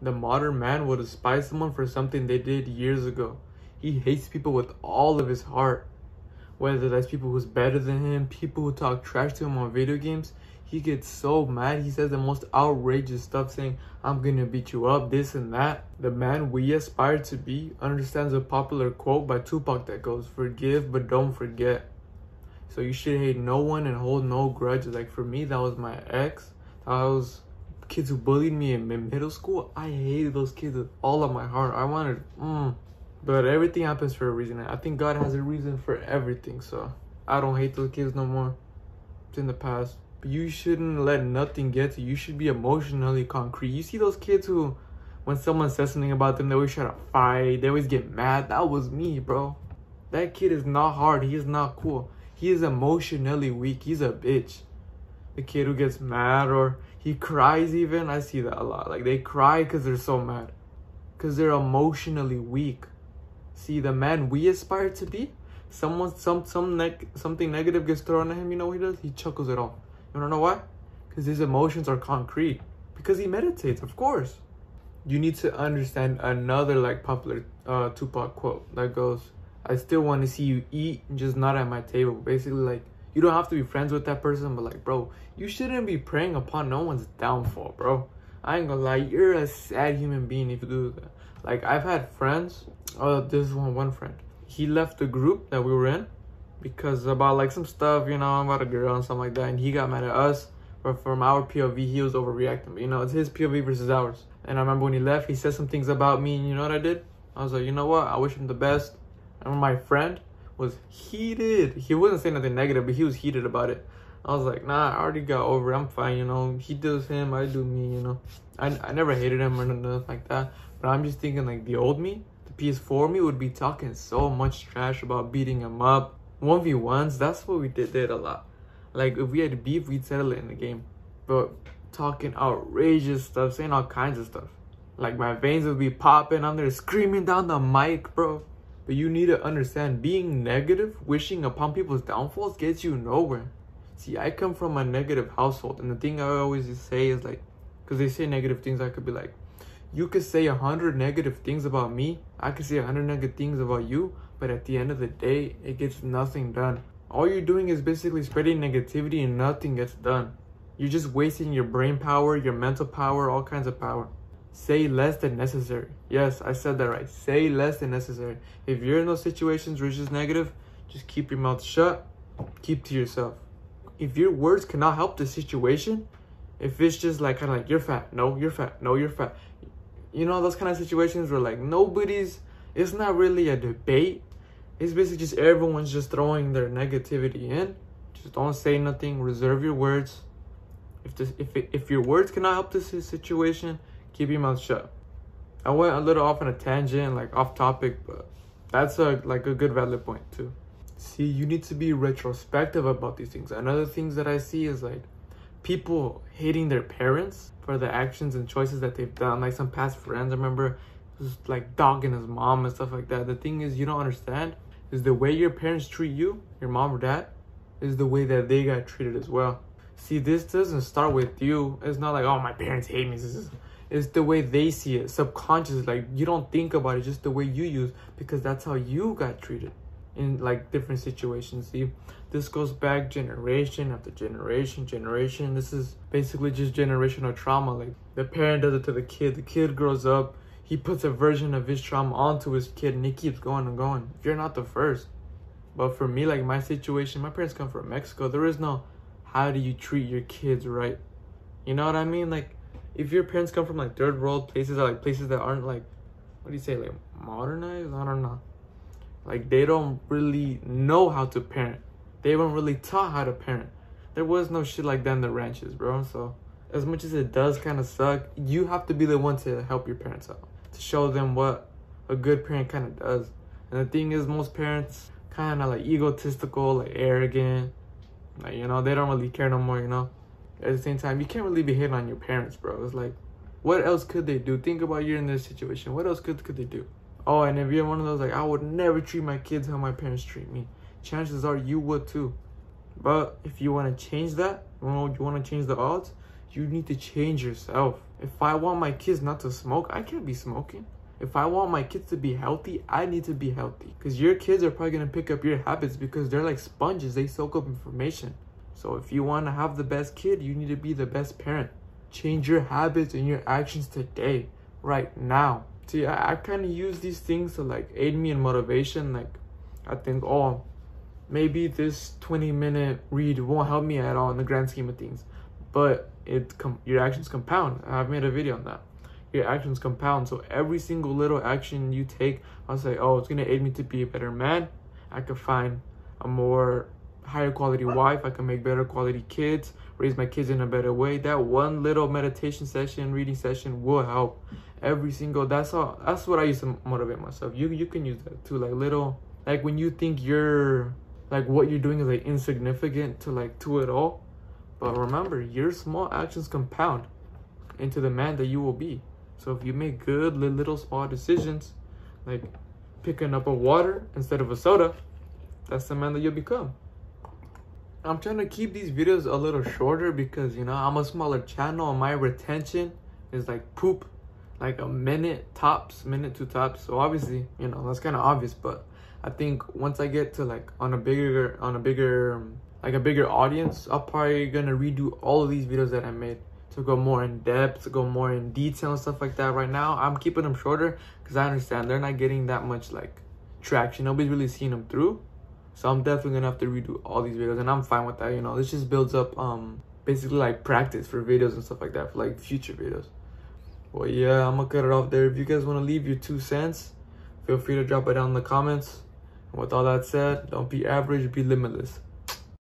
The modern man will despise someone for something they did years ago. He hates people with all of his heart. Whether that's people who's better than him, people who talk trash to him on video games, he gets so mad. He says the most outrageous stuff, saying, "I'm gonna beat you up," this and that. The man we aspire to be understands a popular quote by Tupac that goes, "Forgive but don't forget." So you should hate no one and hold no grudges. Like for me, that was my ex. That was kids who bullied me in middle school. I hated those kids with all of my heart. I wanted, But everything happens for a reason. I think God has a reason for everything. So I don't hate those kids no more. It's in the past. You shouldn't let nothing get to you. You should be emotionally concrete. You see those kids who, when someone says something about them, they always try to fight. They always get mad. That was me, bro. That kid is not hard. He is not cool. He is emotionally weak. He's a bitch. The kid who gets mad or he cries even. I see that a lot. Like they cry because they're so mad. Because they're emotionally weak. See, the man we aspire to be, something negative gets thrown at him. You know what he does? He chuckles it off. You wanna know why? Because his emotions are concrete. Because he meditates, of course. You need to understand another popular Tupac quote that goes, "I still want to see you eat, just not at my table." Basically, you don't have to be friends with that person, but bro, you shouldn't be preying upon no one's downfall, bro. I ain't gonna lie, you're a sad human being if you do that. I've had friends. This is one friend. He left the group that we were in because about some stuff, about a girl and something like that, and he got mad at us. But from our POV, he was overreacting. But it's his POV versus ours. And I remember when he left, he said some things about me, and you know what I did? I was like, you know what? I wish him the best. And my friend was heated. He wasn't saying nothing negative, but he was heated about it. I was like, nah, I already got over it. I'm fine, He does him, I do me, I never hated him or nothing like that. But I'm just thinking, the old me, the PS4 me would be talking so much trash about beating him up. 1v1s, that's what we did a lot. If we had beef, we'd settle it in the game. But talking outrageous stuff, saying all kinds of stuff. My veins would be popping. I'm there screaming down the mic, bro. But you need to understand, being negative, wishing upon people's downfalls gets you nowhere. See, I come from a negative household, and the thing I always say is because they say negative things, I could be you could say 100 negative things about me, I could say 100 negative things about you, but at the end of the day, it gets nothing done. All you're doing is basically spreading negativity and nothing gets done. You're just wasting your brain power, your mental power, all kinds of power. Say less than necessary. Yes, I said that right. Say less than necessary. If you're in those situations where it's just negative, just keep your mouth shut, keep to yourself. If your words cannot help the situation, if it's just you're fat, no, you're fat, no, you're fat. Those kind of situations where it's not really a debate. It's basically just everyone's just throwing their negativity in. Just don't say nothing, reserve your words. If your words cannot help this situation, keep your mouth shut. I went a little off on a tangent, off topic, but that's a good valid point too. See, you need to be retrospective about these things. Another things that I see is people hating their parents for the actions and choices that they've done. Some past friends, I remember, just dogging his mom and stuff like that. The thing is, you don't understand, is the way your parents treat you, your mom or dad, is the way that they got treated as well. See, this doesn't start with you. It's not oh, my parents hate me. It's the way they see it, subconscious. You don't think about it, just the way you use, because that's how you got treated in different situations. See, this goes back generation after generation. This is basically just generational trauma. The parent does it to the kid grows up, he puts a version of his trauma onto his kid, and it keeps going and going. You're not the first. But for me, my situation, my parents come from Mexico. There is no how do you treat your kids right. You know what I mean? If your parents come from third world places, or places that aren't what do you say, modernized, I don't know. They don't really know how to parent. They weren't really taught how to parent. There was no shit like that in the ranches, bro. So as much as it does kind of suck, you have to be the one to help your parents out, to show them what a good parent kind of does. And the thing is, most parents kind of egotistical, arrogant, they don't really care no more, At the same time, you can't really be hitting on your parents, bro. It's what else could they do? Think about you're in this situation. What else could they do? Oh, and if you're one of those, I would never treat my kids how my parents treat me. Chances are you would too. But if you want to change that, you want to change the odds, You need to change yourself. If I want my kids not to smoke, I can't be smoking. If I want my kids to be healthy, I need to be healthy. Because your kids are probably going to pick up your habits because they're like sponges. They soak up information. So if you want to have the best kid, you need to be the best parent. Change your habits and your actions today, right now. See, I kind of use these things to like aid me in motivation. Like I think, oh, maybe this 20-minute read won't help me at all in the grand scheme of things. But your actions compound. I've made a video on that. Your actions compound. So every single little action you take, I'll say, oh, it's going to aid me to be a better man. I could find a more higher quality wife. I can make better quality kids, raise my kids in a better way. That one little meditation session, reading session will help. Every single, that's what I use to motivate myself. You can use that too. Like little, like when you think you're, like what you're doing is like insignificant to like to it all. But remember, your small actions compound into the man that you will be. So if you make good little small decisions, like picking up a water instead of a soda, that's the man that you'll become. I'm trying to keep these videos a little shorter because, you know, I'm a smaller channel and my retention is like poop, like a minute tops, minute to tops. So obviously, you know, that's kind of obvious, but I think once I get to like on a bigger audience, I'm probably gonna redo all of these videos that I made to go more in depth, to go more in detail and stuff like that. Right now, I'm keeping them shorter because I understand they're not getting that much like traction. Nobody's really seeing them through. So I'm definitely gonna have to redo all these videos, and I'm fine with that. You know, this just builds up basically like practice for videos and stuff like that, for like future videos. Well, yeah, I'm gonna cut it off there. If you guys want to leave your 2 cents, feel free to drop it down in the comments. And with all that said, don't be average, be limitless.